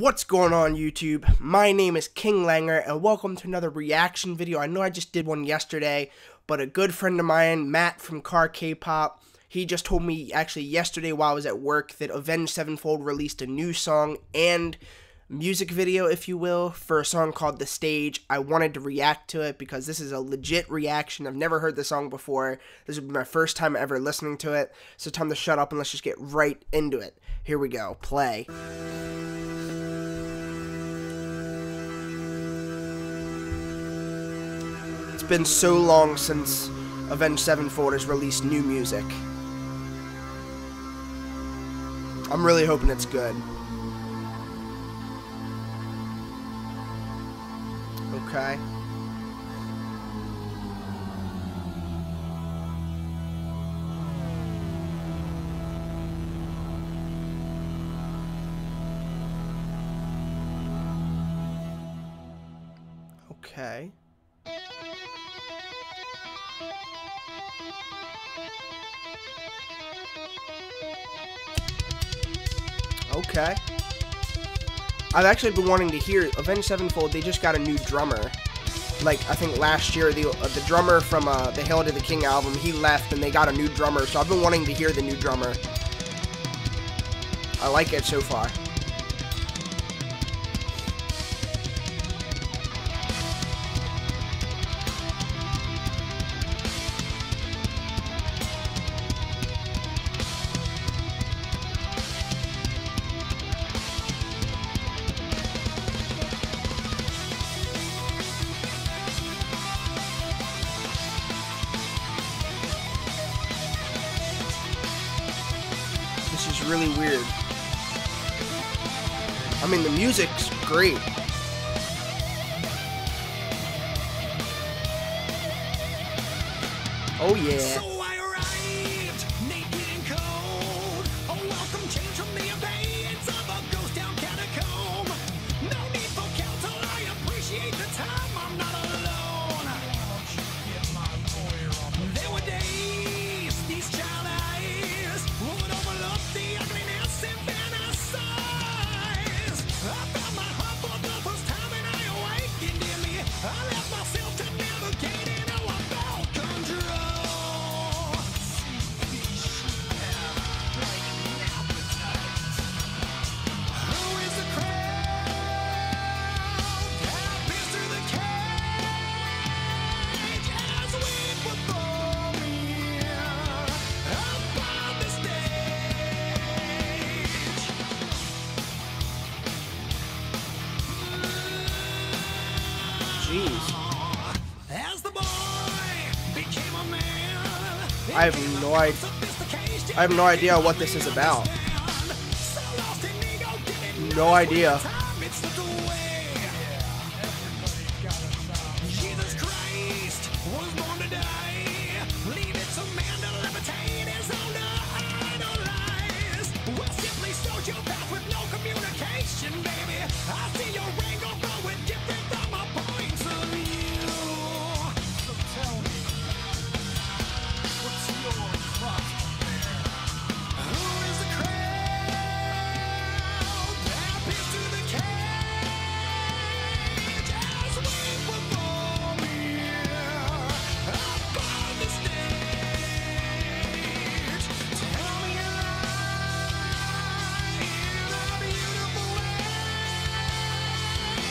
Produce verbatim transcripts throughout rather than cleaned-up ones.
What's going on, YouTube? My name is King Langer, and welcome to another reaction video. I know I just did one yesterday, but a good friend of mine, Matt from Car K-Pop, he just told me actually yesterday while I was at work that Avenged Sevenfold released a new song and music video, if you will, for a song called The Stage. I wanted to react to it because this is a legit reaction. I've never heard the song before. This would be my first time ever listening to it, so time to shut up and let's just get right into it. Here we go. Play. It's been so long since Avenged Sevenfold has released new music. I'm really hoping it's good. Okay. Okay. Okay. I've actually been wanting to hear Avenged Sevenfold. They just got a new drummer. Like, I think last year, the uh, the drummer from uh, the Hail to the King album, he left and they got a new drummer. So I've been wanting to hear the new drummer. I like it so far. This is really weird. I mean, the music's great. Oh yeah. So I arrived, naked and cold. A welcome change from the abeyance of a ghost down catacomb. No need for counsel, I appreciate the time. I'm not alone. There were days these child eyes would overlook the ugliness in their size. I found my heart for the first time and I awakened in me. I left myself to navigate and now I'm out of control. Who is the crowd? Happens to the cage as we perform here upon the stage. Jeez. As the boy became a man, I have no idea. I have no idea what this is about. No idea. Jesus Christ was born to die. Leave it to man to levitate his own idolize. We're simply sociopath with no communication, baby. I see your angle, but we're different from my points of view. So tell me, what's your problem? Who is the crowd? Happens to the cage as we perform here upon the stage. Tell me a lie in a beautiful way.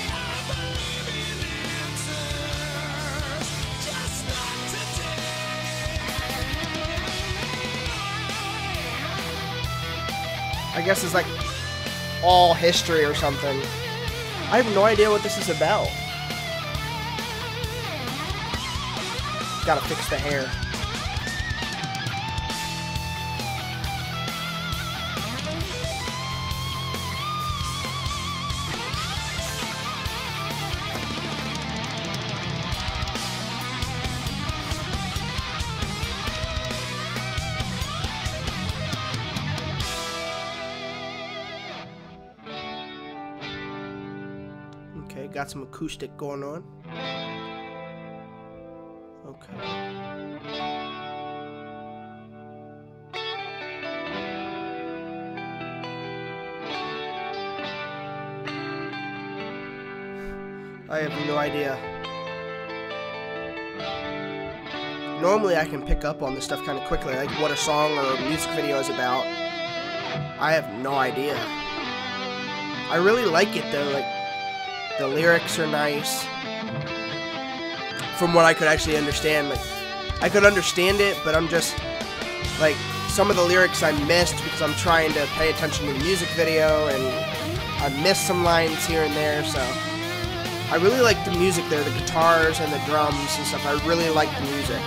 I believe in answers, just not today. I guess it's like all history or something. I have no idea what this is about. Gotta fix the hair. Okay, got some acoustic going on. Okay. I have no idea. Normally I can pick up on this stuff kind of quickly, like what a song or a music video is about. I have no idea. I really like it though, like the lyrics are nice. From what I could actually understand, like I could understand it, but I'm just like some of the lyrics I missed because I'm trying to pay attention to the music video, and I missed some lines here and there, so I really like the music there, the guitars and the drums and stuff. I really like the music.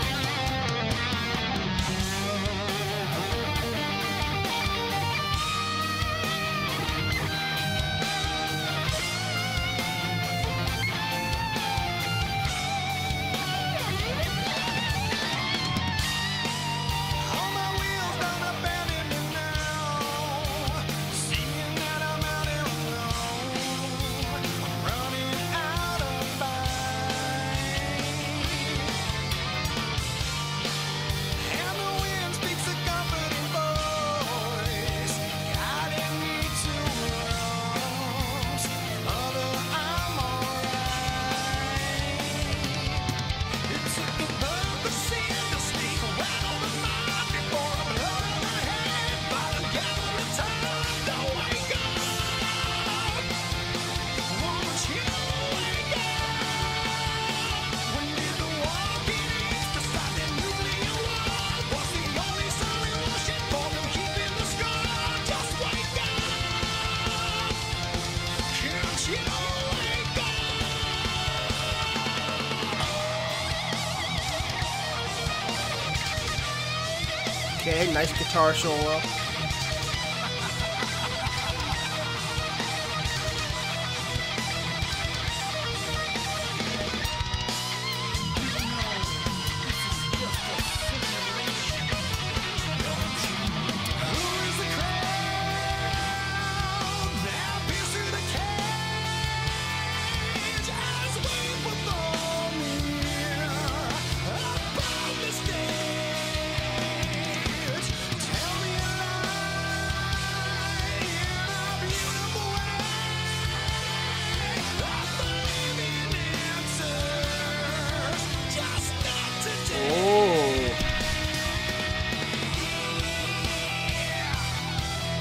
Okay, nice guitar solo.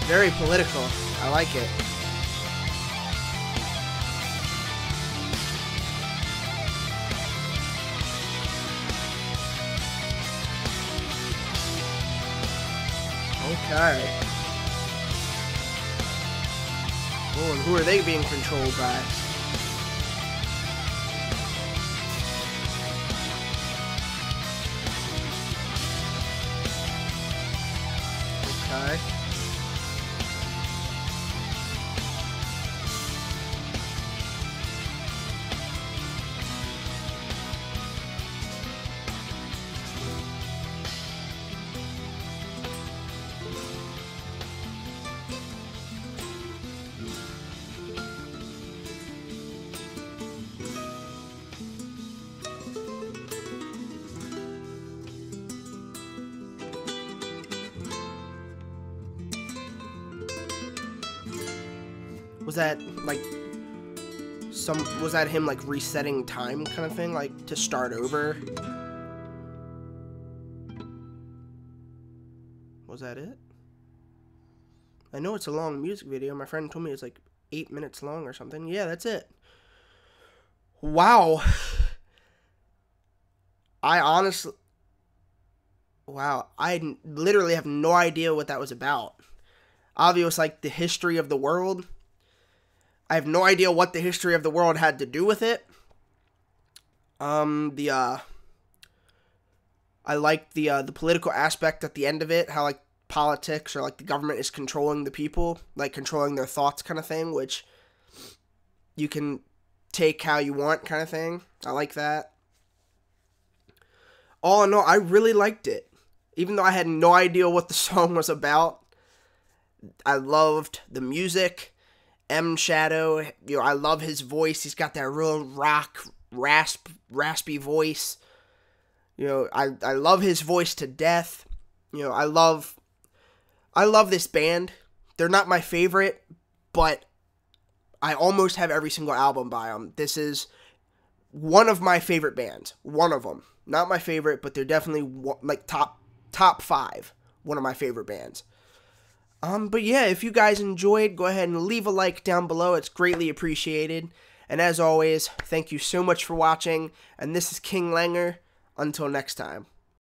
Very political. I like it. Okay. Oh, and who are they being controlled by? Okay. Was that, like, some, was that him, like, resetting time kind of thing? Like, to start over? Was that it? I know it's a long music video. My friend told me it's, like, eight minutes long or something. Yeah, that's it. Wow. I honestly... Wow. I literally have no idea what that was about. Obvious, like, the history of the world. I have no idea what the history of the world had to do with it. Um, the, uh, I like the, uh, the political aspect at the end of it, how, like, politics or, like, the government is controlling the people, like, controlling their thoughts kind of thing, which you can take how you want kind of thing. I like that. All in all, I really liked it. Even though I had no idea what the song was about, I loved the music. M. Shadow, you know, I love his voice. He's got that real rock, rasp, raspy voice. You know, I, I love his voice to death. You know, I love, I love this band. They're not my favorite, but I almost have every single album by them. This is one of my favorite bands. One of them. Not my favorite, but they're definitely one, like top top five. One of my favorite bands. Um, but yeah, if you guys enjoyed, go ahead and leave a like down below. It's greatly appreciated. And as always, thank you so much for watching. And this is King Langer. Until next time.